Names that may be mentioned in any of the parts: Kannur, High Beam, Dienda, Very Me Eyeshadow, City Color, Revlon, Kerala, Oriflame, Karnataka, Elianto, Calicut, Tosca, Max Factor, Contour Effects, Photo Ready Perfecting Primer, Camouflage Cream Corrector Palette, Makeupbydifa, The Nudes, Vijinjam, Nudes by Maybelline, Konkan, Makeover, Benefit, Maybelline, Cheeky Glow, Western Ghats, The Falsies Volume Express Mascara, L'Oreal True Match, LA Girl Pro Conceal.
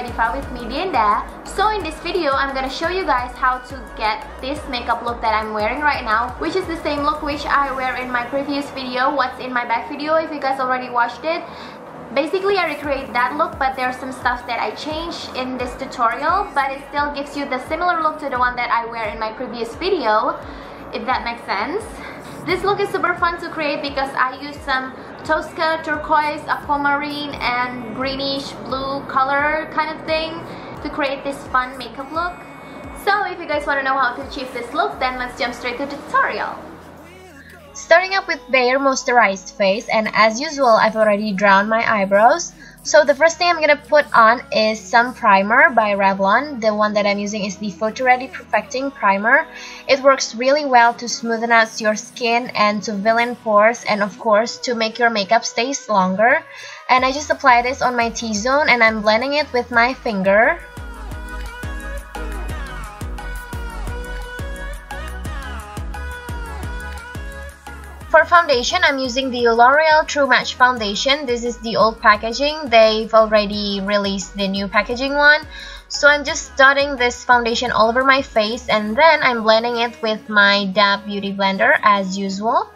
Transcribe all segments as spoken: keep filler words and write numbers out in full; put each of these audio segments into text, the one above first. Makeupbydifa with me, Dienda. So in this video, I'm gonna show you guys how to get this makeup look that I'm wearing right now, which is the same look which I wear in my previous video, what's in my bag video, if you guys already watched it. Basically, I recreate that look, but there's some stuff that I changed in this tutorial, but it still gives you the similar look to the one that I wear in my previous video, if that makes sense. This look is super fun to create because I use some Tosca, turquoise, aquamarine, and greenish blue color kind of thing to create this fun makeup look. So if you guys want to know how to achieve this look, then let's jump straight to the tutorial. Starting up with bare moisturized face, and as usual I've already drawn my eyebrows. So the first thing I'm gonna put on is some primer by Revlon. The one that I'm using is the Photo Ready Perfecting Primer. It works really well to smoothen out your skin and to fill in pores, and of course to make your makeup stay longer. And I just apply this on my T-zone and I'm blending it with my finger. For foundation, I'm using the L'Oreal True Match foundation. This is the old packaging. They've already released the new packaging one. So I'm just dotting this foundation all over my face, and then I'm blending it with my D A B Beauty Blender as usual.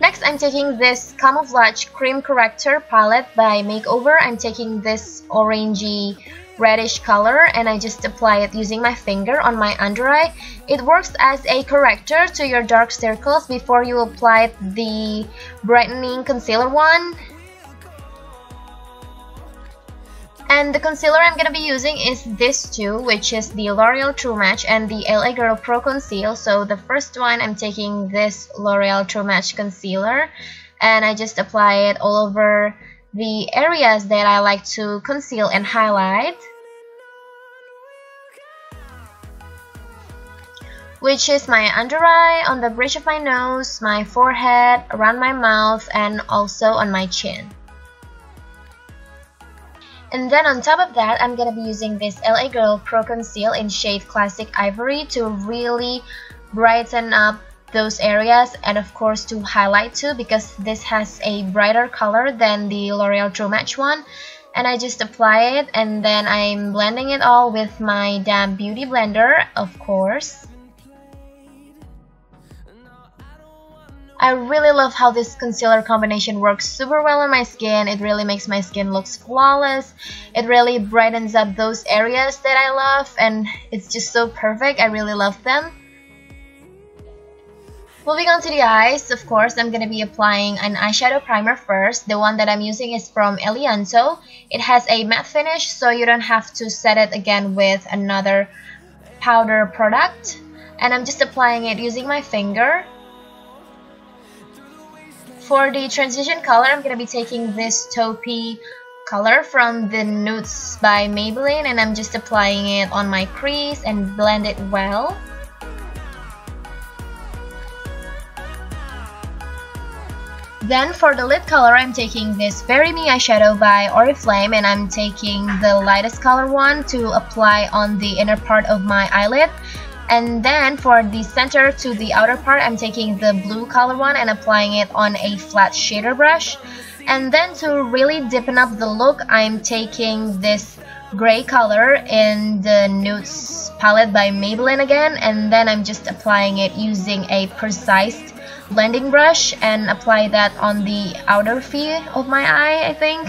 Next, I'm taking this Camouflage Cream Corrector Palette by Makeover. I'm taking this orangey reddish color and I just apply it using my finger on my under eye. It works as a corrector to your dark circles before you apply the brightening concealer one. And the concealer I'm gonna be using is this two, which is the L'Oreal True Match and the L A Girl Pro Conceal. So the first one, I'm taking this L'Oreal True Match concealer and I just apply it all over the areas that I like to conceal and highlight, which is my under eye, on the bridge of my nose, my forehead, around my mouth, and also on my chin. And then on top of that, I'm gonna be using this L A Girl Pro Conceal in shade Classic Ivory to really brighten up those areas, and of course to highlight too, because this has a brighter color than the L'Oreal True Match one. And I just apply it, and then I'm blending it all with my D A B Beauty Blender, of course. I really love how this concealer combination works super well on my skin. It really makes my skin look flawless. It really brightens up those areas that I love, and it's just so perfect. I really love them. Moving on to the eyes, of course, I'm going to be applying an eyeshadow primer first. The one that I'm using is from Elianto. It has a matte finish, so you don't have to set it again with another powder product. And I'm just applying it using my finger. For the transition color, I'm going to be taking this taupey color from the Nudes by Maybelline, and I'm just applying it on my crease and blend it well. Then for the lid color, I'm taking this Very Me Eyeshadow by Oriflame, and I'm taking the lightest color one to apply on the inner part of my eyelid. And then for the center to the outer part, I'm taking the blue color one and applying it on a flat shader brush. And then to really deepen up the look, I'm taking this gray color in the Nudes palette by Maybelline again. And then I'm just applying it using a precise blending brush and apply that on the outer V of my eye, I think.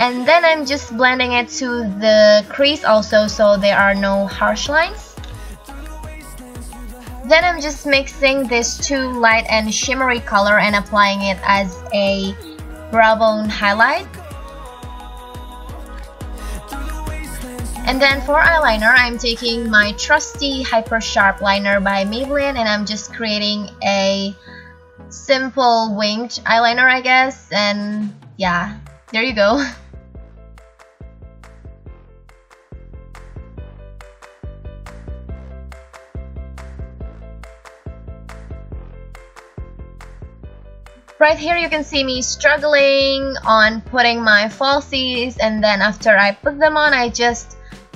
And then I'm just blending it to the crease also, so there are no harsh lines. Then I'm just mixing this two light and shimmery color and applying it as a brow bone highlight. And then for eyeliner, I'm taking my trusty Hyper Sharp liner by Maybelline, and I'm just creating a simple winged eyeliner, I guess. And yeah, there you go. Right here you can see me struggling on putting my falsies, and then after I put them on, I just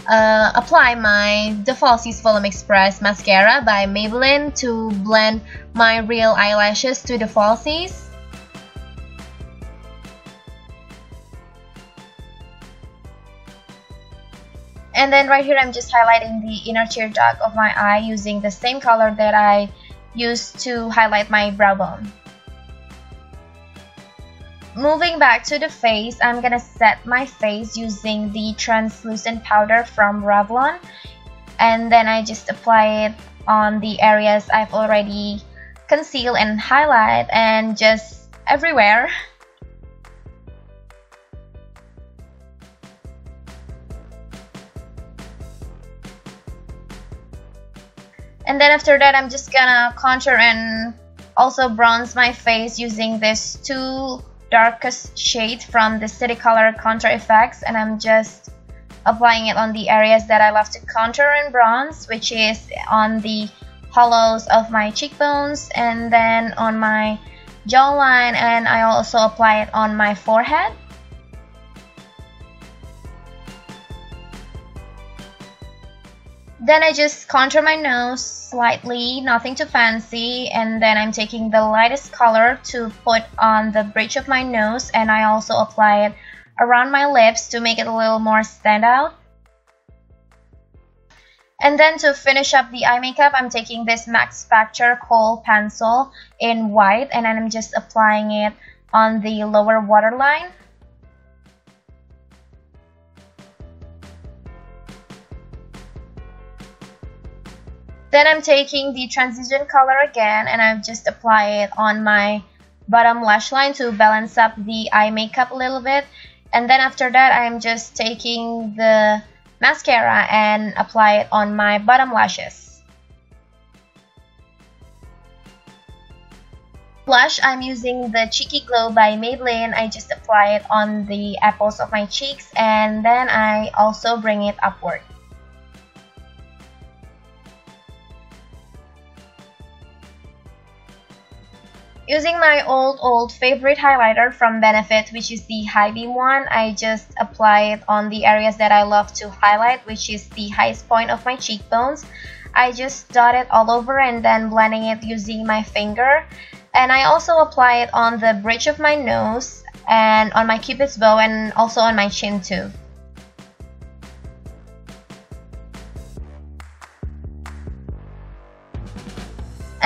uh, apply my The Falsies Volume Express Mascara by Maybelline to blend my real eyelashes to the falsies. And then right here, I'm just highlighting the inner tear duct of my eye using the same color that I used to highlight my brow bone. Moving back to the face, I'm gonna set my face using the translucent powder from Revlon. And then I just apply it on the areas I've already concealed and highlight, and just everywhere. And then after that, I'm just gonna contour and also bronze my face using this two darkest shade from the City Color Contour Effects, and I'm just applying it on the areas that I love to contour and bronze, which is on the hollows of my cheekbones and then on my jawline, and I also apply it on my forehead. Then I just contour my nose slightly, nothing too fancy, and then I'm taking the lightest color to put on the bridge of my nose, and I also apply it around my lips to make it a little more stand out. And then to finish up the eye makeup, I'm taking this Max Factor Kohl pencil in white, and I'm just applying it on the lower waterline. Then I'm taking the transition color again, and I've just applied it on my bottom lash line to balance up the eye makeup a little bit. And then after that, I'm just taking the mascara and apply it on my bottom lashes. Blush, I'm using the Cheeky Glow by Maybelline. I just apply it on the apples of my cheeks, and then I also bring it upward. Using my old, old favorite highlighter from Benefit, which is the High Beam one, I just apply it on the areas that I love to highlight, which is the highest point of my cheekbones. I just dot it all over and then blending it using my finger. And I also apply it on the bridge of my nose and on my cupid's bow and also on my chin too.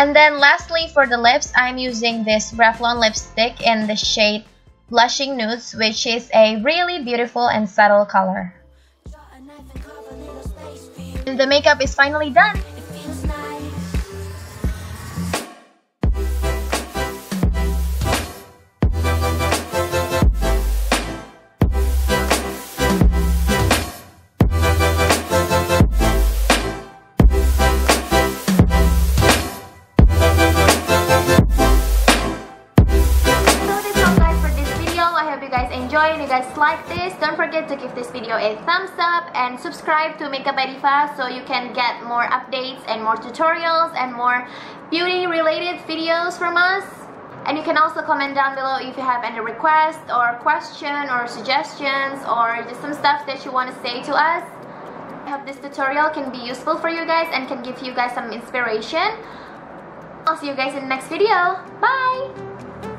And then lastly, for the lips, I'm using this Revlon lipstick in the shade Blushing Nudes, which is a really beautiful and subtle color. And the makeup is finally done! If you guys like this, don't forget to give this video a thumbs up and subscribe to Makeupbydifa so you can get more updates and more tutorials and more beauty related videos from us. And you can also comment down below if you have any requests or question or suggestions or just some stuff that you want to say to us. I hope this tutorial can be useful for you guys and can give you guys some inspiration. I'll see you guys in the next video. Bye!